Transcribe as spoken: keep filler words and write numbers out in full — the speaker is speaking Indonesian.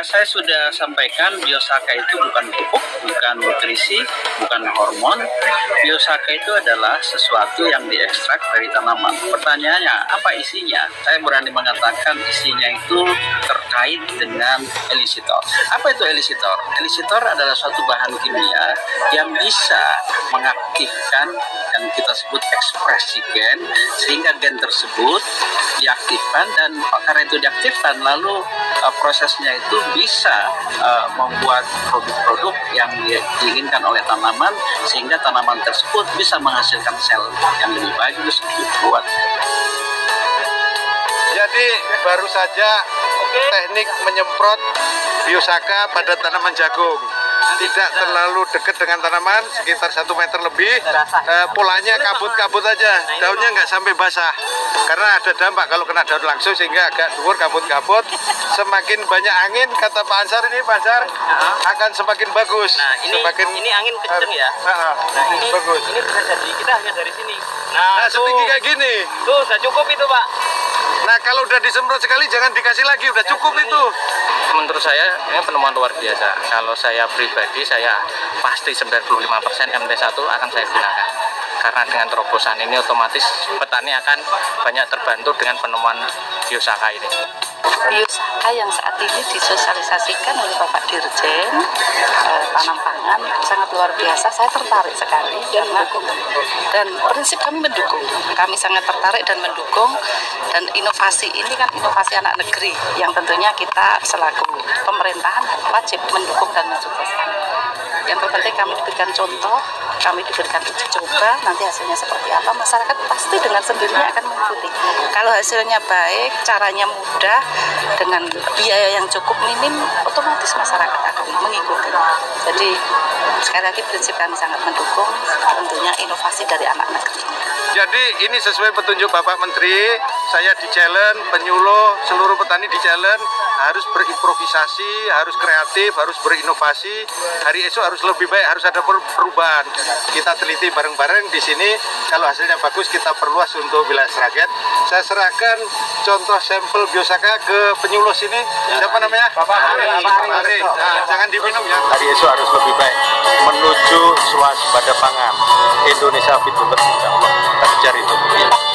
ya saya sudah sampaikan, Biosaka itu bukan pupuk, bukan nutrisi, bukan hormon. Biosaka itu adalah sesuatu yang diekstrak dari tanaman. Pertanyaannya, apa isinya? Saya berani mengatakan isinya itu terkait dengan elisitor. Apa itu elisitor? Elisitor adalah suatu bahan kimia yang bisa mengaktifkan yang kita sebut ekspresi gen, sehingga gen tersebut diaktifkan, dan karena itu diaktifkan, lalu uh, prosesnya itu bisa uh, membuat produk-produk yang diinginkan oleh tanaman, sehingga tanaman tersebut bisa menghasilkan sel yang lebih bagus, lebih kuat. Jadi baru saja teknik menyemprot Biosaka pada tanaman jagung. Tidak terlalu dekat dengan tanaman, sekitar satu meter lebih. Eh, polanya kabut-kabut aja, daunnya nggak sampai basah. Karena ada dampak kalau kena daun langsung, sehingga agak dukur, kabut-kabut. Semakin banyak angin, kata Pak Ansar ini, Pak Ansar, akan semakin bagus. Nah, ini, semakin, ini angin kenceng ya. Uh, uh, nah, ini, bagus. Ini bisa jadi kita hanya dari sini. Nah, nah tuh, setinggi kayak gini. Tuh, sudah cukup itu, Pak. Nah, kalau udah disemprot sekali, jangan dikasih lagi, udah cukup ya, itu. Menurut saya, ini penemuan luar biasa. Kalau saya pribadi, saya pasti sembilan puluh lima persen M D satu akan saya gunakan. Karena dengan terobosan ini, otomatis petani akan banyak terbantu dengan penemuan Biosaka ini. Biosaka yang saat ini disosialisasikan oleh Bapak Dirjen eh, Tanam Pangan sangat luar biasa. Saya tertarik sekali dan mendukung. Dan prinsip kami mendukung. Kami sangat tertarik dan mendukung. Dan inovasi ini kan inovasi anak negeri yang tentunya kita selaku pemerintahan wajib mendukung dan mensukseskan. Yang terpenting kami diberikan contoh, kami diberikan uji coba, nanti hasilnya seperti apa, masyarakat pasti dengan sendirinya akan mengikuti. Kalau hasilnya baik, caranya mudah, dengan biaya yang cukup minim, otomatis masyarakat akan mengikuti. Jadi sekali lagi prinsip kami sangat mendukung tentunya inovasi dari anak negeri. Jadi ini sesuai petunjuk Bapak Menteri, saya di challenge, penyuluh, seluruh petani di challenge, harus berimprovisasi, harus kreatif, harus berinovasi. Hari esok harus lebih baik, harus ada perubahan. Kita teliti bareng-bareng di sini, kalau hasilnya bagus kita perluas untuk wilayah Sragen. Saya serahkan contoh sampel Biosaka ke penyuluh sini. Siapa namanya? Bapak Ari. Nah, jangan diminum ya. Hari esok harus lebih baik menuju swasembada pangan Indonesia Fit. Insya Allah kita kejar itu.